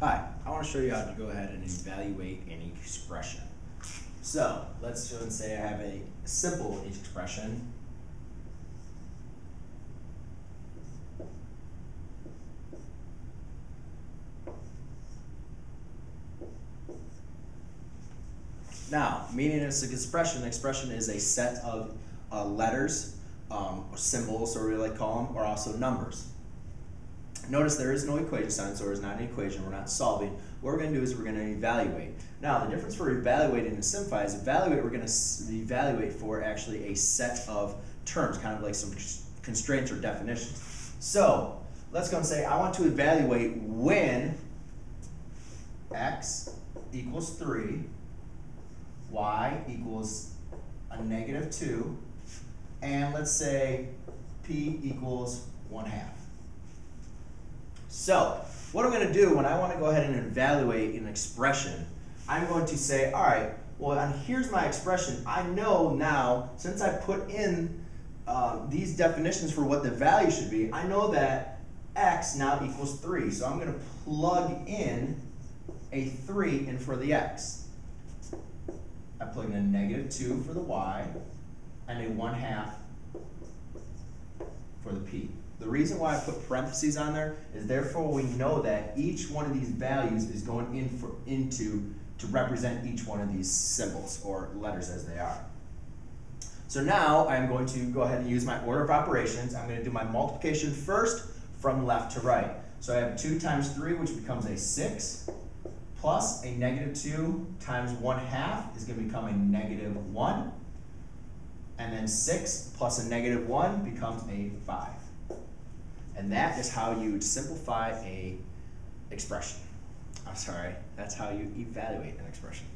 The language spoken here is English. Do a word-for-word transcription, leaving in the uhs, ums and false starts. Hi, I want to show you how to go ahead and evaluate an expression. So let's go and say I have a simple expression. Now, meaning it's an expression. An expression is a set of uh, letters, um, or symbols, or we like call them, or also numbers. Notice there is no equation sign, so it's not an equation, we're not solving. What we're going to do is we're going to evaluate. Now, the difference for evaluating and simplify is evaluate, we're going to evaluate for actually a set of terms, kind of like some constraints or definitions. So, let's go and say, I want to evaluate when x equals three, y equals a negative two, and let's say p equals one half. So, what I'm going to do when I want to go ahead and evaluate an expression, I'm going to say, all right, well, and here's my expression. I know now, since I put in uh, these definitions for what the value should be, I know that x now equals three. So I'm going to plug in a three in for the x. I plug in a negative two for the y and a one half for the p. The reason why I put parentheses on there is therefore we know that each one of these values is going in for, into to represent each one of these symbols or letters as they are. So now I'm going to go ahead and use my order of operations. I'm going to do my multiplication first from left to right. So I have two times three, which becomes a six, plus a negative two times one half is going to become a negative one, and then six plus a negative one becomes a five. And that is how you simplify a expression. I'm sorry, that's how you evaluate an expression.